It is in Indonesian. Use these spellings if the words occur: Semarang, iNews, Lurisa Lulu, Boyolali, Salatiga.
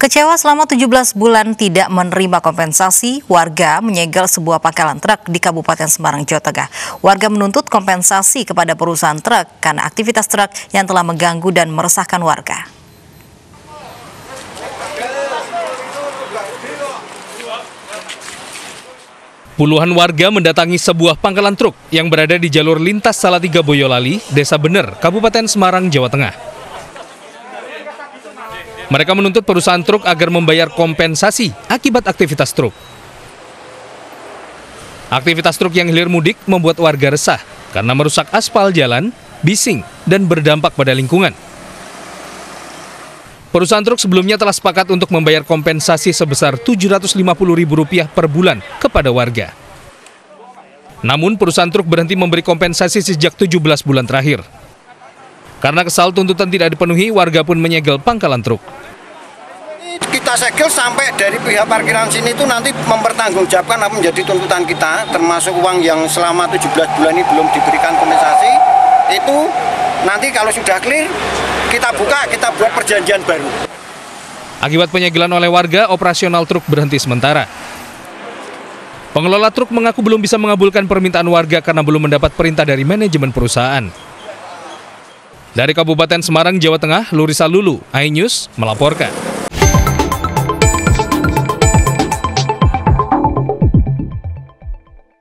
Kecewa selama 17 bulan tidak menerima kompensasi, warga menyegel sebuah pangkalan truk di Kabupaten Semarang, Jawa Tengah. Warga menuntut kompensasi kepada perusahaan truk karena aktivitas truk yang telah mengganggu dan meresahkan warga. Puluhan warga mendatangi sebuah pangkalan truk yang berada di jalur lintas Salatiga Boyolali, Desa Bener, Kabupaten Semarang, Jawa Tengah. Mereka menuntut perusahaan truk agar membayar kompensasi akibat aktivitas truk. Aktivitas truk yang hilir mudik membuat warga resah karena merusak aspal jalan, bising, dan berdampak pada lingkungan. Perusahaan truk sebelumnya telah sepakat untuk membayar kompensasi sebesar Rp750.000 per bulan kepada warga. Namun perusahaan truk berhenti memberi kompensasi sejak 17 bulan terakhir. Karena kesal tuntutan tidak dipenuhi, warga pun menyegel pangkalan truk. Kita segel sampai dari pihak parkiran sini itu nanti mempertanggungjawabkan apa menjadi tuntutan kita, termasuk uang yang selama 17 bulan ini belum diberikan kompensasi. Itu nanti kalau sudah clear, kita buat perjanjian baru. Akibat penyegelan oleh warga, operasional truk berhenti sementara. Pengelola truk mengaku belum bisa mengabulkan permintaan warga karena belum mendapat perintah dari manajemen perusahaan. Dari Kabupaten Semarang, Jawa Tengah, Lurisa Lulu, iNews melaporkan.